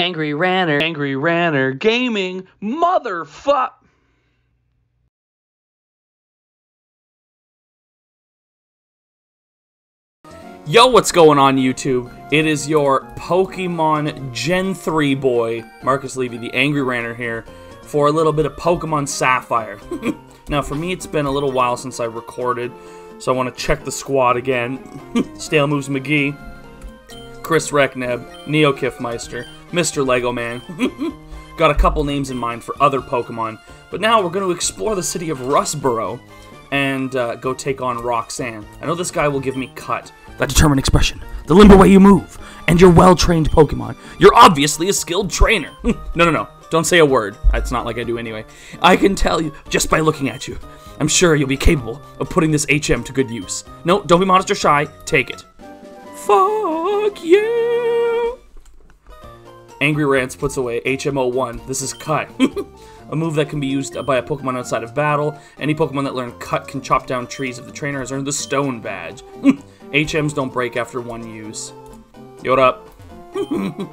Angry Ranner Gaming, motherfuck. Yo, what's going on, YouTube? It is your Pokemon Gen 3 boy, Marcus Levy, the Angry Ranner here, for a little bit of Pokemon Sapphire. Now, for me, it's been a little while since I recorded, so I want to check the squad again. Stale Moves McGee, Chris Reckneb, Neo Kiffmeister, Mr. Lego Man. Got a couple names in mind for other Pokemon, but now we're going to explore the city of Rustboro and go take on Roxanne. I know this guy will give me cut. That determined expression, the limber way you move, and your well-trained Pokemon. You're obviously a skilled trainer. No, don't say a word. It's not like I do anyway. I can tell you just by looking at you. I'm sure you'll be capable of putting this HM to good use. No, don't be modest or shy. Take it. Fuck you! Angry Rants puts away HM01. This is Cut. A move that can be used by a Pokemon outside of battle. Any Pokemon that learn Cut can chop down trees if the trainer has earned the Stone Badge. HMs don't break after one use. Yo, what up? When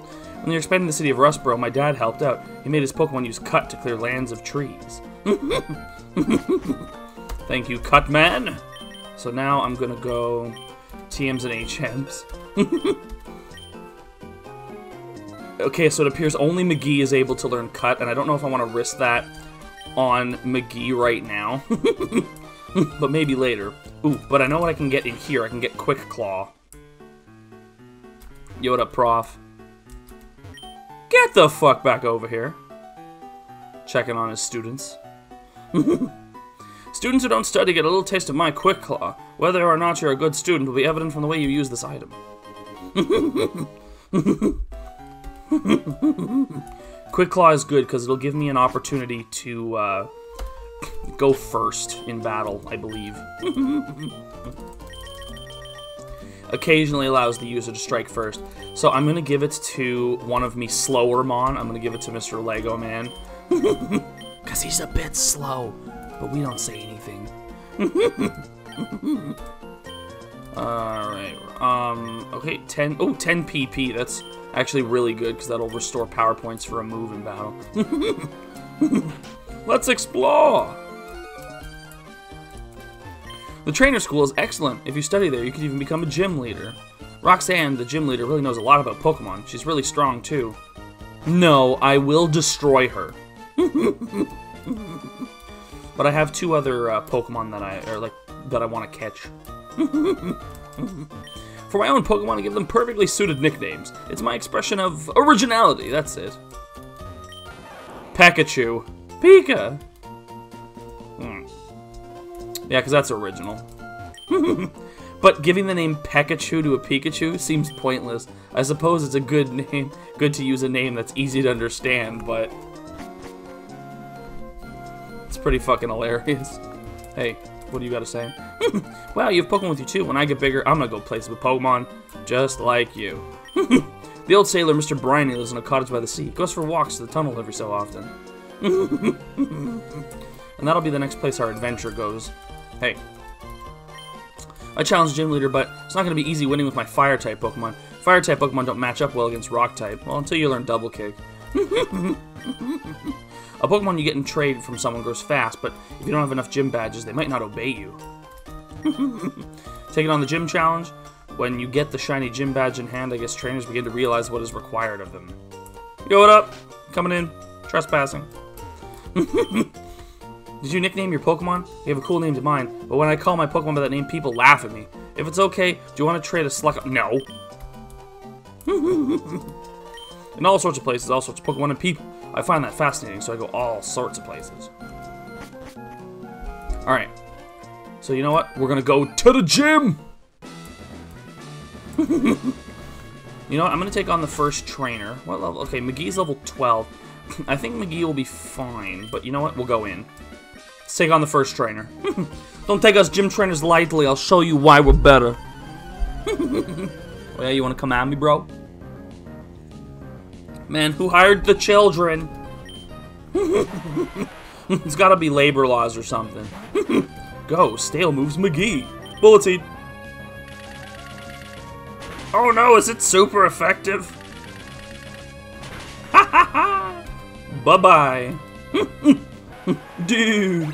they were expanding the city of Rustboro, my dad helped out. He made his Pokemon use Cut to clear lands of trees. Thank you, Cut Man. So now I'm gonna go TMs and HMs. Okay, so it appears only McGee is able to learn Cut, and I don't know if I want to risk that on McGee right now. But maybe later. Ooh, but I know what I can get in here. I can get Quick Claw. Yo, what up, Prof? Get the fuck back over here. Checking on his students. Students who don't study get a little taste of my Quick Claw. Whether or not you're a good student will be evident from the way you use this item. Quick Claw is good because it'll give me an opportunity to go first in battle, I believe. Occasionally allows the user to strike first. So I'm going to give it to one of me slower Mon. I'm going to give it to Mr. Lego Man. Because he's a bit slow, but we don't say anything. Alright, okay, 10, oh, 10 PP. That's actually really good because that'll restore power points for a move in battle. Let's explore! The trainer school is excellent. If you study there, you could even become a gym leader. Roxanne, the gym leader, really knows a lot about Pokemon. She's really strong, too. No, I will destroy her. But I have two other Pokemon that I want to catch. For my own Pokemon, I give them perfectly suited nicknames. It's my expression of originality, that's it. Pikachu. Pika! Yeah, because that's original. But giving the name Pikachu to a Pikachu seems pointless. I suppose it's a good name. Good to use a name that's easy to understand, but it's pretty fucking hilarious. Hey, what do you got to say? Wow, you have Pokemon with you too. When I get bigger, I'm going to go play with Pokemon just like you. The old sailor, Mr. Briny, lives in a cottage by the sea. He goes for walks to the tunnel every so often. And that'll be the next place our adventure goes. Hey. I challenged Gym Leader, but it's not going to be easy winning with my Fire-type Pokemon. Fire-type Pokemon don't match up well against Rock-type. Well, until you learn Double Kick. A Pokemon you get in trade from someone grows fast, but if you don't have enough gym badges, they might not obey you. Taking on the gym challenge. When you get the shiny gym badge in hand, I guess trainers begin to realize what is required of them. Yo, what up? Coming in. Trespassing. Did you nickname your Pokemon? You have a cool name to mine, but when I call my Pokemon by that name, people laugh at me. If it's okay, do you want to trade a Slugger? No. In all sorts of places, all sorts of Pokemon and people. I find that fascinating, so I go all sorts of places. Alright. So you know what? We're gonna go to the gym! You know what? I'm gonna take on the first trainer. What level? Okay, McGee's level 12. I think McGee will be fine, but you know what? We'll go in. Let's take on the first trainer. Don't take us gym trainers lightly. I'll show you why we're better. Oh yeah, you want to come at me, bro? Man, who hired the children? It's gotta be labor laws or something. Go, Stale Moves McGee. Bullet Seed. Oh no, is it super effective? Bye-bye. Dude.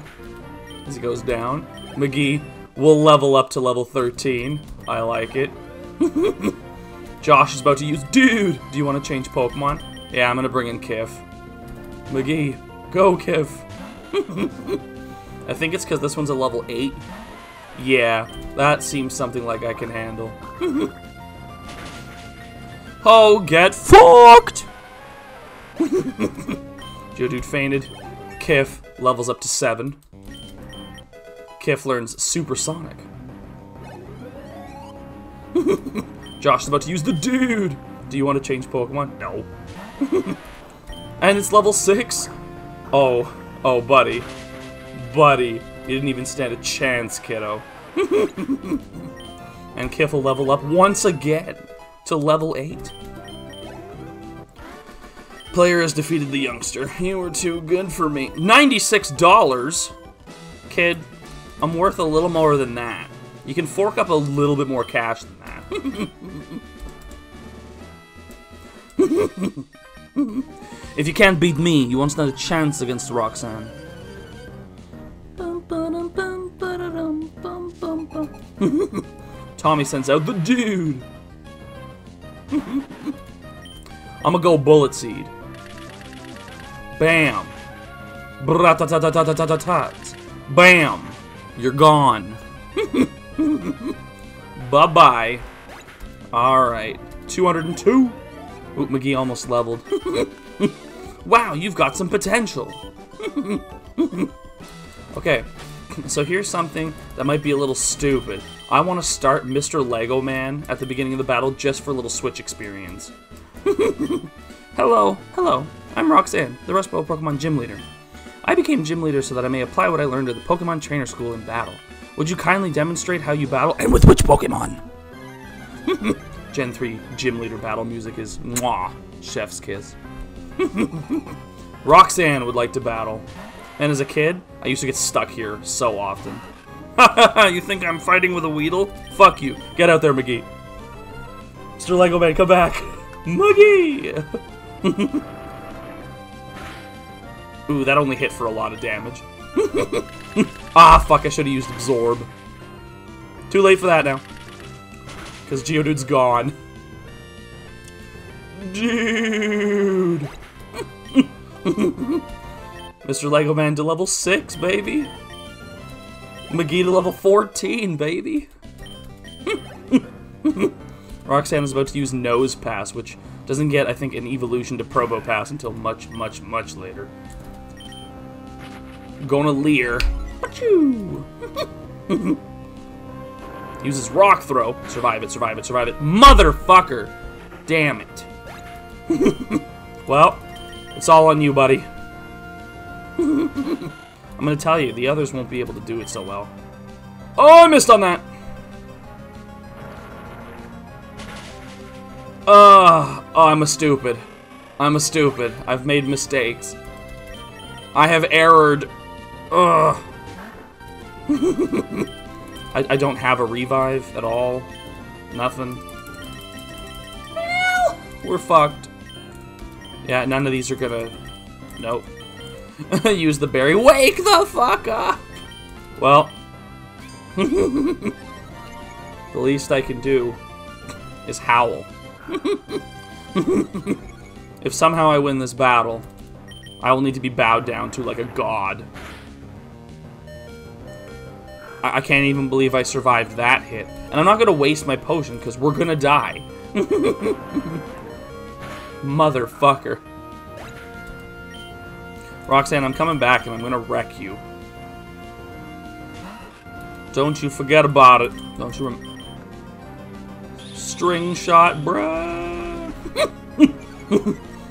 As he goes down, McGee will level up to level 13. I like it. Josh is about to use... Dude! Do you want to change Pokemon? Yeah, I'm going to bring in Kiff. McGee, go Kiff. I think it's because this one's a level 8. Yeah, that seems something like I can handle. Oh, get fucked! Geodude fainted. Kiff levels up to 7. Kiff learns Supersonic. Josh is about to use the dude! Do you want to change Pokemon? No. And it's level 6? Oh. Oh, buddy. Buddy. You didn't even stand a chance, kiddo. And Kiff will level up once again to level 8. Player has defeated the youngster. You were too good for me. $96? Kid, I'm worth a little more than that. You can fork up a little bit more cash than that. If you can't beat me, you won't stand a chance against Roxanne. Tommy sends out the dude. I'ma go Bullet Seed. Bam. Bam. You're gone. Bye-bye. Alright. 202. Oop, McGee almost leveled. Wow, you've got some potential. Okay. So here's something that might be a little stupid. I want to start Mr. Lego Man at the beginning of the battle just for a little Switch experience. Hello, hello. I'm Roxanne, the Rustboro Pokemon Gym Leader. I became Gym Leader so that I may apply what I learned at the Pokemon Trainer School in battle. Would you kindly demonstrate how you battle and with which Pokemon? Gen 3 Gym Leader battle music is mwah, chef's kiss. Roxanne would like to battle. And as a kid, I used to get stuck here so often. You think I'm fighting with a Weedle? Fuck you. Get out there, McGee. Mr. Lego Man, come back. McGee! Ooh, that only hit for a lot of damage. Ah, fuck, I should have used Absorb. Too late for that now. Because Geodude's gone. Dude! Mr. Lego Man to level 6, baby. McGee to level 14, baby. Roxanne is about to use Nosepass, which doesn't get, I think, an evolution to Probopass until much, much, much later. Gonna Leer. Uses Rock Throw. Survive it, survive it, survive it. Motherfucker! Damn it. Well, it's all on you, buddy. I'm gonna tell you, the others won't be able to do it so well. Oh, I missed on that! Oh, I'm a stupid. I'm a stupid. I've made mistakes. I have errored. Ugh. I don't have a revive at all. Nothing. Well, we're fucked. Yeah, none of these are gonna... Nope. Use the berry. Wake the fuck up! Well. The least I can do is howl. If somehow I win this battle, I will need to be bowed down to like a god. I can't even believe I survived that hit. And I'm not gonna waste my potion because we're gonna die. Motherfucker. Roxanne, I'm coming back and I'm gonna wreck you. Don't you forget about it. Don't you remember. String shot, bruh.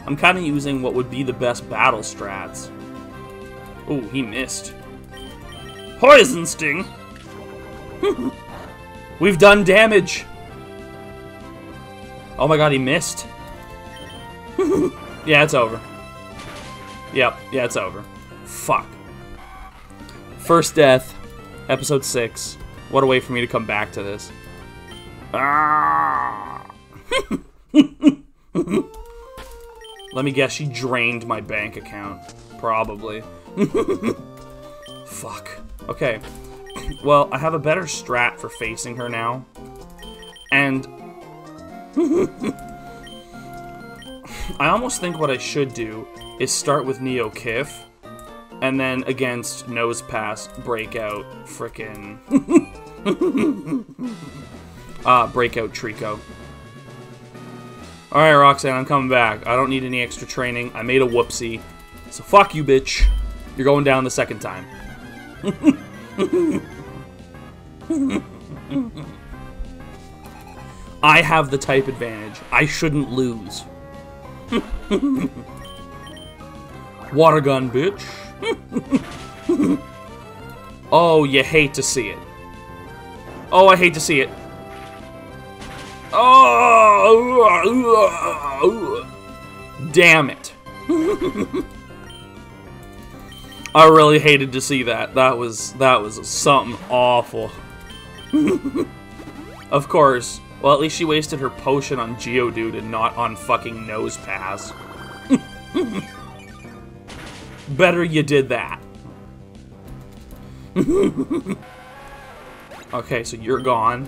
I'm kind of using what would be the best battle strats. Oh, he missed. Poison sting. We've done damage. Oh my god, he missed. Yeah, it's over. Yep, yeah, it's over. Fuck. First death, episode 6. What a way for me to come back to this. Ah. Let me guess, she drained my bank account. Probably. Fuck. Okay. Well, I have a better strat for facing her now. And... I almost think what I should do is start with Neo Kiff, and then against Nosepass, break out frickin'... break out Trico. Alright, Roxanne, I'm coming back. I don't need any extra training. I made a whoopsie. So fuck you, bitch. You're going down the second time. I have the type advantage. I shouldn't lose. Water gun, bitch. Oh, you hate to see it. Oh, I hate to see it. Oh! Damn it. I really hated to see that. That was something awful. Of course. Well, at least she wasted her potion on Geodude and not on fucking Nosepass. Better you did that. Okay, so you're gone.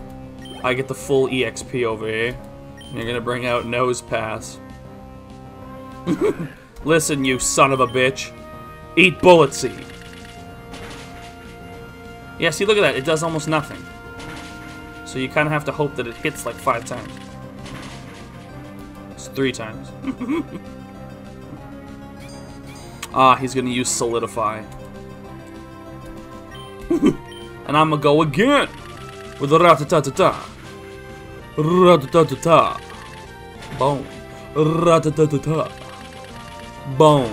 I get the full EXP over here. And you're gonna bring out Nosepass. Listen, you son of a bitch. Eat Bullet Seed. Yeah, see, look at that. It does almost nothing. So you kind of have to hope that it hits like 5 times. It's 3 times. Ah, he's gonna use Solidify. And I'm gonna go again with the ra-ta-ta-ta-ta. Ra-ta-ta-ta-ta. Boom. Ra-ta-ta-ta-ta. Boom.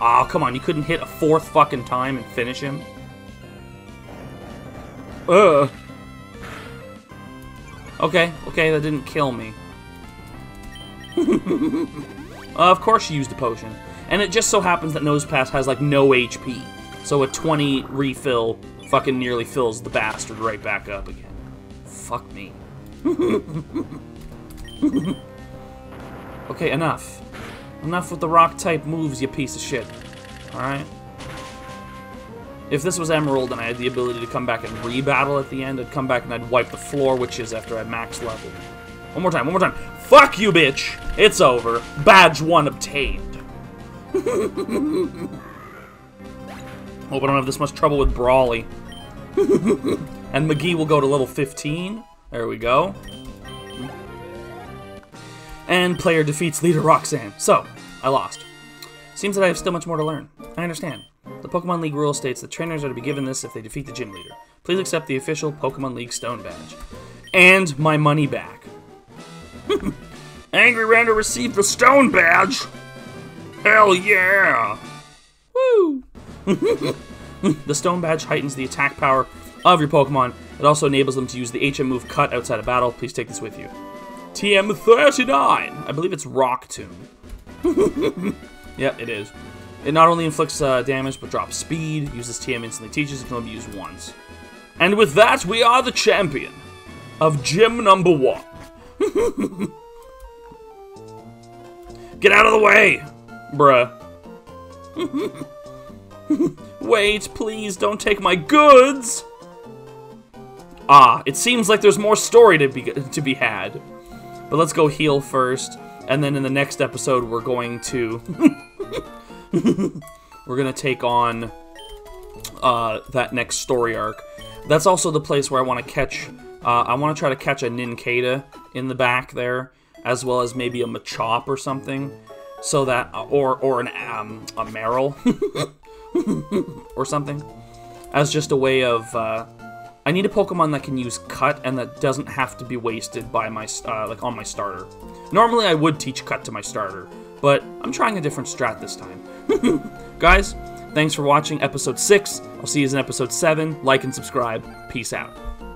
Aw, come on, you couldn't hit a 4th fucking time and finish him? Okay, okay, that didn't kill me. Of course she used a potion. And it just so happens that Nosepass has, like, no HP. So a 20 refill fucking nearly fills the bastard right back up again. Fuck me. Okay, enough. Enough with the rock-type moves, you piece of shit. Alright? If this was Emerald and I had the ability to come back and re-battle at the end, I'd come back and I'd wipe the floor, which is after I max leveled. One more time. Fuck you, bitch! It's over. Badge 1 obtained. Hope I don't have this much trouble with Brawly. And McGee will go to level 15. There we go. And player defeats leader Roxanne. So, I lost. Seems that I have still much more to learn. I understand. The Pokemon League rule states that trainers are to be given this if they defeat the gym leader. Please accept the official Pokemon League stone badge. And my money back. Angry Rando received the stone badge! Hell yeah! Woo! The stone badge heightens the attack power of your Pokemon. It also enables them to use the HM move Cut outside of battle. Please take this with you. TM39! I believe it's Rock Tomb. Yep, it is. It not only inflicts damage, but drops speed. Uses TM instantly teaches. It can only be used once. And with that, we are the champion of Gym 1. Get out of the way! Bruh. Wait, please don't take my goods! Ah, it seems like there's more story to be had. But let's go heal first, and then in the next episode we're going to we're gonna take on that next story arc. That's also the place where I want to catch. I want to try to catch a Nincada in the back there, as well as maybe a Machop or something, so that or a Maril or something, as just a way of. I need a Pokemon that can use Cut and that doesn't have to be wasted by my on my starter. Normally, I would teach Cut to my starter, but I'm trying a different strat this time. Guys, thanks for watching episode 6. I'll see you in episode 7. Like and subscribe. Peace out.